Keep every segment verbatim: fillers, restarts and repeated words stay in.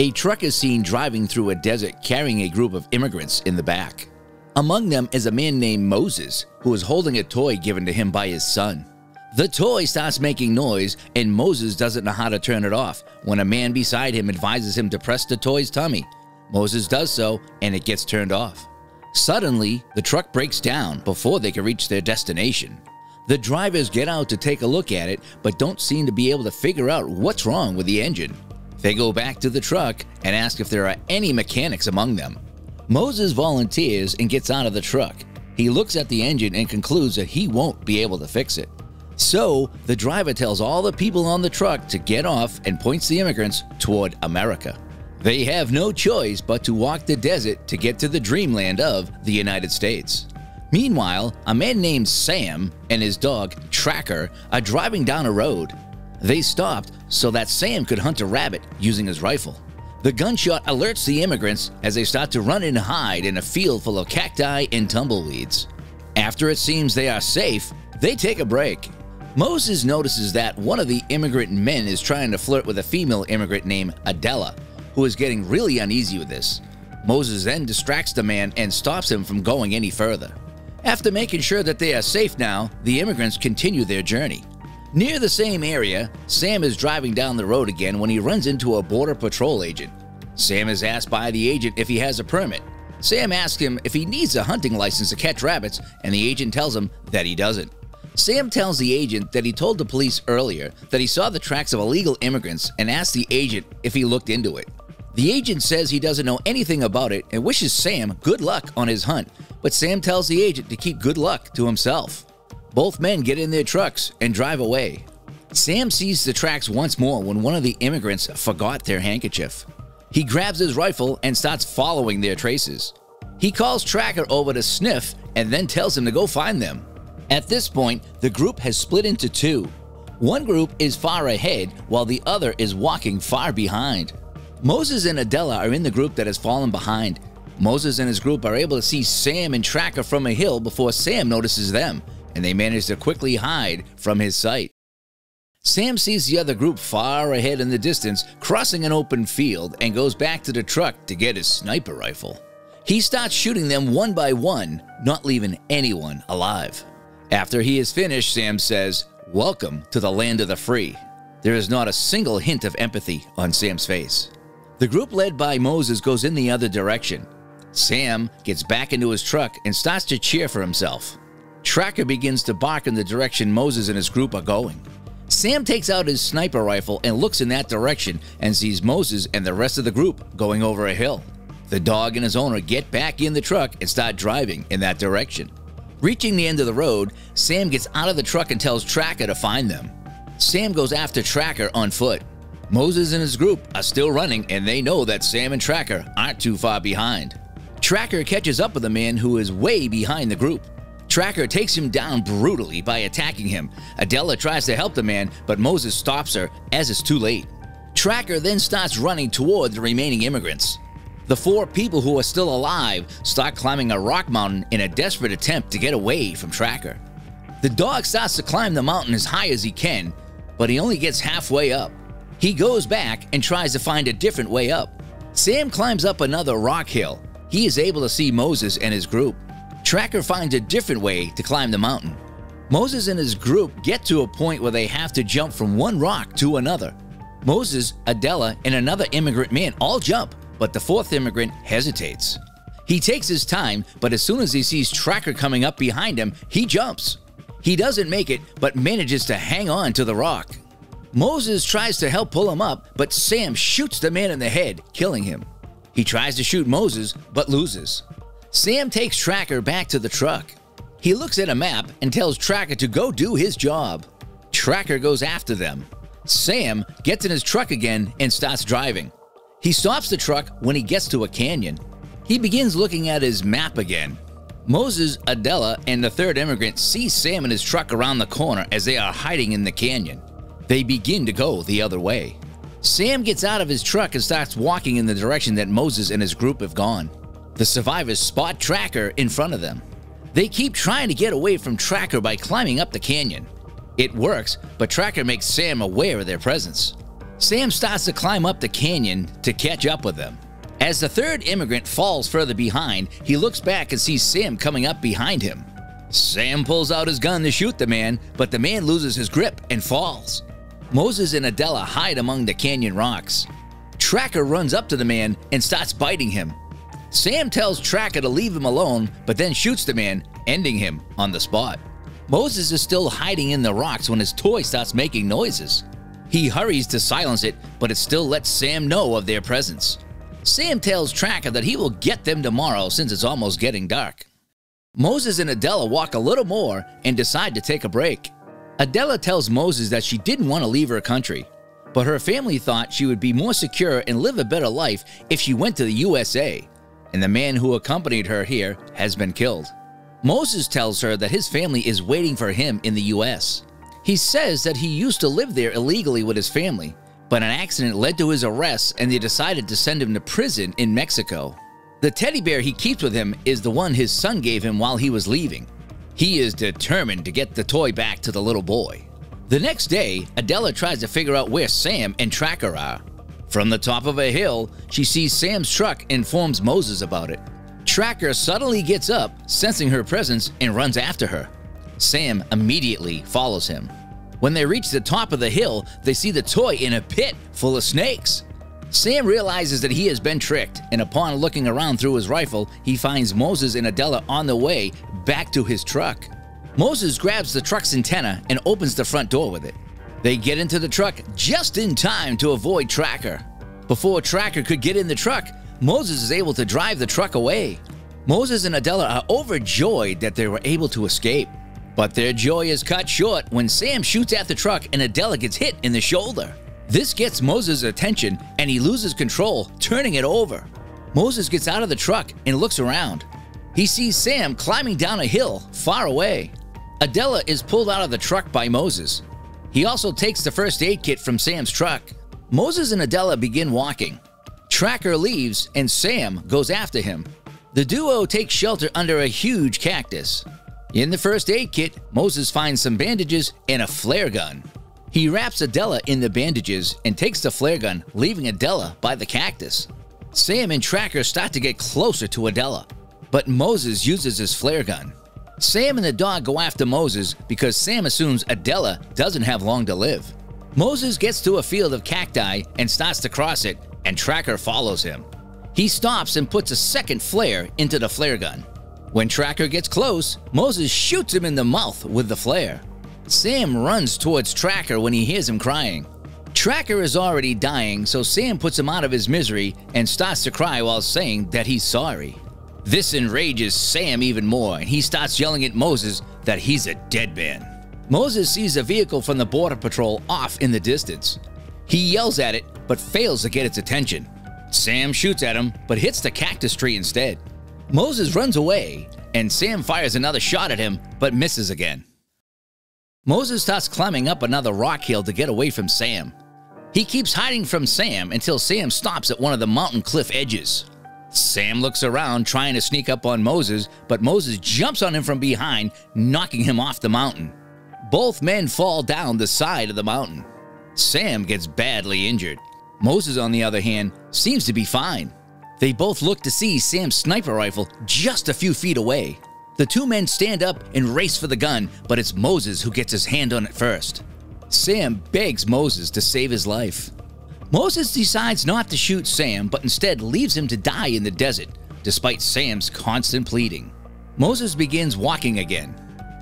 A truck is seen driving through a desert carrying a group of immigrants in the back. Among them is a man named Moses, who is holding a toy given to him by his son. The toy starts making noise, and Moses doesn't know how to turn it off when a man beside him advises him to press the toy's tummy. Moses does so, and it gets turned off. Suddenly, the truck breaks down before they can reach their destination. The drivers get out to take a look at it, but don't seem to be able to figure out what's wrong with the engine. They go back to the truck and ask if there are any mechanics among them. Moses volunteers and gets out of the truck. He looks at the engine and concludes that he won't be able to fix it. So, the driver tells all the people on the truck to get off and points the immigrants toward America. They have no choice but to walk the desert to get to the dreamland of the United States. Meanwhile, a man named Sam and his dog, Tracker, are driving down a road. They stopped so that Sam could hunt a rabbit using his rifle. The gunshot alerts the immigrants as they start to run and hide in a field full of cacti and tumbleweeds. After it seems they are safe, they take a break. Moses notices that one of the immigrant men is trying to flirt with a female immigrant named Adela, who is getting really uneasy with this. Moses then distracts the man and stops him from going any further. After making sure that they are safe now, the immigrants continue their journey. Near the same area, Sam is driving down the road again when he runs into a Border Patrol agent. Sam is asked by the agent if he has a permit. Sam asks him if he needs a hunting license to catch rabbits, and the agent tells him that he doesn't. Sam tells the agent that he told the police earlier that he saw the tracks of illegal immigrants and asked the agent if he looked into it. The agent says he doesn't know anything about it and wishes Sam good luck on his hunt, but Sam tells the agent to keep good luck to himself. Both men get in their trucks and drive away. Sam sees the tracks once more when one of the immigrants forgot their handkerchief. He grabs his rifle and starts following their traces. He calls Tracker over to sniff and then tells him to go find them. At this point, the group has split into two. One group is far ahead while the other is walking far behind. Moses and Adela are in the group that has fallen behind. Moses and his group are able to see Sam and Tracker from a hill before Sam notices them, and they manage to quickly hide from his sight. Sam sees the other group far ahead in the distance crossing an open field and goes back to the truck to get his sniper rifle. He starts shooting them one by one, not leaving anyone alive. After he is finished, Sam says, "Welcome to the land of the free." There is not a single hint of empathy on Sam's face. The group led by Moses goes in the other direction. Sam gets back into his truck and starts to cheer for himself. Tracker begins to bark in the direction Moses and his group are going. Sam takes out his sniper rifle and looks in that direction and sees Moses and the rest of the group going over a hill. The dog and his owner get back in the truck and start driving in that direction. Reaching the end of the road, Sam gets out of the truck and tells Tracker to find them. Sam goes after Tracker on foot. Moses and his group are still running, and they know that Sam and Tracker aren't too far behind. Tracker catches up with the man who is way behind the group. Tracker takes him down brutally by attacking him. Adela tries to help the man, but Moses stops her as it's too late. Tracker then starts running toward the remaining immigrants. The four people who are still alive start climbing a rock mountain in a desperate attempt to get away from Tracker. The dog starts to climb the mountain as high as he can, but he only gets halfway up. He goes back and tries to find a different way up. Sam climbs up another rock hill. He is able to see Moses and his group. Tracker finds a different way to climb the mountain. Moses and his group get to a point where they have to jump from one rock to another. Moses, Adela, and another immigrant man all jump, but the fourth immigrant hesitates. He takes his time, but as soon as he sees Tracker coming up behind him, he jumps. He doesn't make it, but manages to hang on to the rock. Moses tries to help pull him up, but Sam shoots the man in the head, killing him. He tries to shoot Moses, but loses. Sam takes Tracker back to the truck. He looks at a map and tells Tracker to go do his job. Tracker goes after them. Sam gets in his truck again and starts driving. He stops the truck when he gets to a canyon. He begins looking at his map again. Moses, Adela, and the third immigrant see Sam and his truck around the corner as they are hiding in the canyon. They begin to go the other way. Sam gets out of his truck and starts walking in the direction that Moses and his group have gone. The survivors spot Tracker in front of them. They keep trying to get away from Tracker by climbing up the canyon. It works, but Tracker makes Sam aware of their presence. Sam starts to climb up the canyon to catch up with them. As the third immigrant falls further behind, he looks back and sees Sam coming up behind him. Sam pulls out his gun to shoot the man, but the man loses his grip and falls. Moses and Adela hide among the canyon rocks. Tracker runs up to the man and starts biting him. Sam tells Tracker to leave him alone, but then shoots the man, ending him on the spot. Moses is still hiding in the rocks when his toy starts making noises. He hurries to silence it, but it still lets Sam know of their presence. Sam tells Tracker that he will get them tomorrow since it's almost getting dark. Moses and Adela walk a little more and decide to take a break. Adela tells Moses that she didn't want to leave her country, but her family thought she would be more secure and live a better life if she went to the U S A, and the man who accompanied her here has been killed. Moses tells her that his family is waiting for him in the U S. He says that he used to live there illegally with his family, but an accident led to his arrest and they decided to send him to prison in Mexico. The teddy bear he keeps with him is the one his son gave him while he was leaving. He is determined to get the toy back to the little boy. The next day, Adela tries to figure out where Sam and Tracker are. From the top of a hill, she sees Sam's truck and informs Moses about it. Tracker suddenly gets up, sensing her presence, and runs after her. Sam immediately follows him. When they reach the top of the hill, they see the toy in a pit full of snakes. Sam realizes that he has been tricked, and upon looking around through his rifle, he finds Moses and Adela on the way back to his truck. Moses grabs the truck's antenna and opens the front door with it. They get into the truck just in time to avoid Tracker. Before Tracker could get in the truck, Moses is able to drive the truck away. Moses and Adela are overjoyed that they were able to escape. But their joy is cut short when Sam shoots at the truck and Adela gets hit in the shoulder. This gets Moses' attention and he loses control, turning it over. Moses gets out of the truck and looks around. He sees Sam climbing down a hill far away. Adela is pulled out of the truck by Moses. He also takes the first aid kit from Sam's truck. Moses and Adela begin walking. Tracker leaves and Sam goes after him. The duo takes shelter under a huge cactus. In the first aid kit, Moses finds some bandages and a flare gun. He wraps Adela in the bandages and takes the flare gun, leaving Adela by the cactus. Sam and Tracker start to get closer to Adela, but Moses uses his flare gun. Sam and the dog go after Moses because Sam assumes Adela doesn't have long to live. Moses gets to a field of cacti and starts to cross it, and Tracker follows him. He stops and puts a second flare into the flare gun. When Tracker gets close, Moses shoots him in the mouth with the flare. Sam runs towards Tracker when he hears him crying. Tracker is already dying, so Sam puts him out of his misery and starts to cry while saying that he's sorry. This enrages Sam even more, and he starts yelling at Moses that he's a dead man. Moses sees a vehicle from the Border Patrol off in the distance. He yells at it, but fails to get its attention. Sam shoots at him, but hits the cactus tree instead. Moses runs away, and Sam fires another shot at him, but misses again. Moses starts climbing up another rock hill to get away from Sam. He keeps hiding from Sam until Sam stops at one of the mountain cliff edges. Sam looks around trying to sneak up on Moses, but Moses jumps on him from behind, knocking him off the mountain. Both men fall down the side of the mountain. Sam gets badly injured. Moses, on the other hand, seems to be fine. They both look to see Sam's sniper rifle just a few feet away. The two men stand up and race for the gun, but it's Moses who gets his hand on it first. Sam begs Moses to save his life. Moses decides not to shoot Sam, but instead leaves him to die in the desert, despite Sam's constant pleading. Moses begins walking again.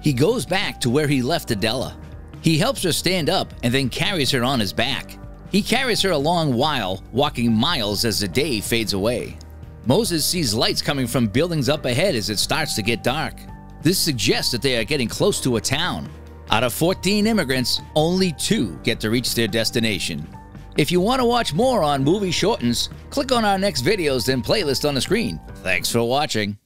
He goes back to where he left Adela. He helps her stand up and then carries her on his back. He carries her a long while, walking miles as the day fades away. Moses sees lights coming from buildings up ahead as it starts to get dark. This suggests that they are getting close to a town. Out of fourteen immigrants, only two get to reach their destination. If you want to watch more on Movie Shortens, click on our next videos and playlist on the screen. Thanks for watching.